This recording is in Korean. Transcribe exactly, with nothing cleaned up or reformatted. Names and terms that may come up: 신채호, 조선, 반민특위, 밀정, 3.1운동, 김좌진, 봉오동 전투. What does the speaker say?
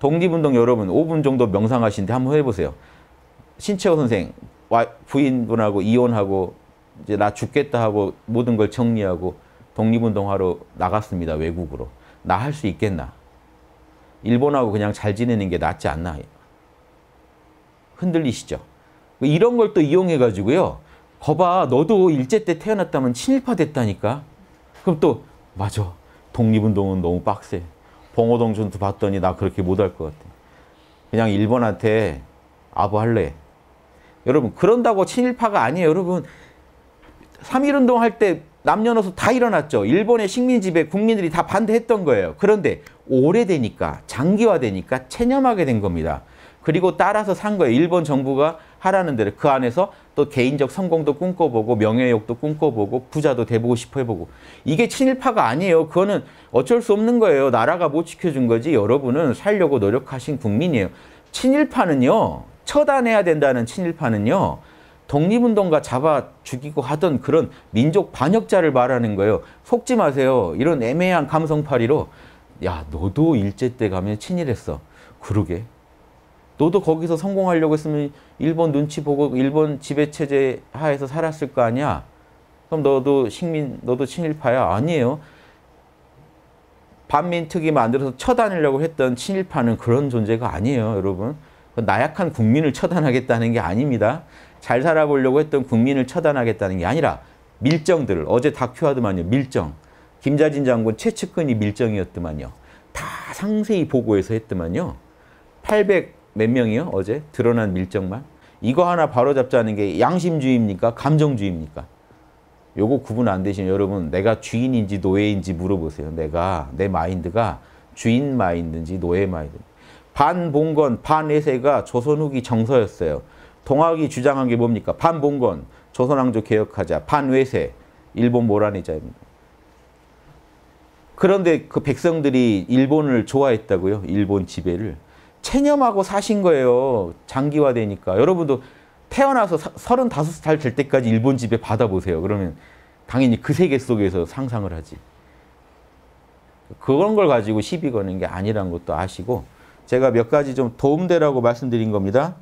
독립운동 여러분 오 분 정도 명상하시는데 한번 해보세요. 신채호 선생, 부인분하고 이혼하고 이제 나 죽겠다 하고 모든 걸 정리하고 독립운동하러 나갔습니다. 외국으로. 나 할 수 있겠나? 일본하고 그냥 잘 지내는 게 낫지 않나? 흔들리시죠? 이런 걸 또 이용해가지고요. 거봐, 너도 일제 때 태어났다면 친일파 됐다니까? 그럼 또, 맞아. 독립운동은 너무 빡세. 봉오동 전투 봤더니 나 그렇게 못할 것 같아. 그냥 일본한테 아부할래. 여러분, 그런다고 친일파가 아니에요. 여러분, 삼 일 운동 할 때 남녀노소 다 일어났죠. 일본의 식민지배 국민들이 다 반대했던 거예요. 그런데 오래되니까, 장기화되니까 체념하게 된 겁니다. 그리고 따라서 산 거예요. 일본 정부가 하라는 대로. 그 안에서 또 개인적 성공도 꿈꿔보고 명예욕도 꿈꿔보고 부자도 돼보고 싶어 해보고. 이게 친일파가 아니에요. 그거는 어쩔 수 없는 거예요. 나라가 못 지켜준 거지 여러분은 살려고 노력하신 국민이에요. 친일파는요. 처단해야 된다는 친일파는요. 독립운동가 잡아 죽이고 하던 그런 민족 반역자를 말하는 거예요. 속지 마세요. 이런 애매한 감성팔이로 야 너도 일제 때 가면 친일했어. 그러게. 너도 거기서 성공하려고 했으면 일본 눈치 보고 일본 지배체제 하에서 살았을 거 아니야? 그럼 너도 식민, 너도 친일파야? 아니에요. 반민특위 만들어서 처단하려고 했던 친일파는 그런 존재가 아니에요, 여러분. 나약한 국민을 처단하겠다는 게 아닙니다. 잘 살아보려고 했던 국민을 처단하겠다는 게 아니라 밀정들을, 어제 다큐 하더만요, 밀정. 김좌진 장군 최측근이 밀정이었더만요. 다 상세히 보고해서 했더만요. 팔백 몇 명이요? 어제 드러난 밀정만. 이거 하나 바로잡자는 게 양심주의입니까? 감정주의입니까? 요거 구분 안 되시면 여러분 내가 주인인지 노예인지 물어보세요. 내가 내 마인드가 주인 마인드인지 노예 마인드. 반봉건, 반해세가 조선 후기 정서였어요. 동학이 주장한 게 뭡니까? 반봉건, 조선왕조 개혁하자. 반외세, 일본 몰아내자입니다. 그런데 그 백성들이 일본을 좋아했다고요? 일본 지배를. 체념하고 사신 거예요. 장기화되니까. 여러분도 태어나서 서른다섯 살 될 때까지 일본 지배 받아보세요. 그러면 당연히 그 세계 속에서 상상을 하지. 그런 걸 가지고 시비 거는 게 아니란 것도 아시고 제가 몇 가지 좀 도움되라고 말씀드린 겁니다.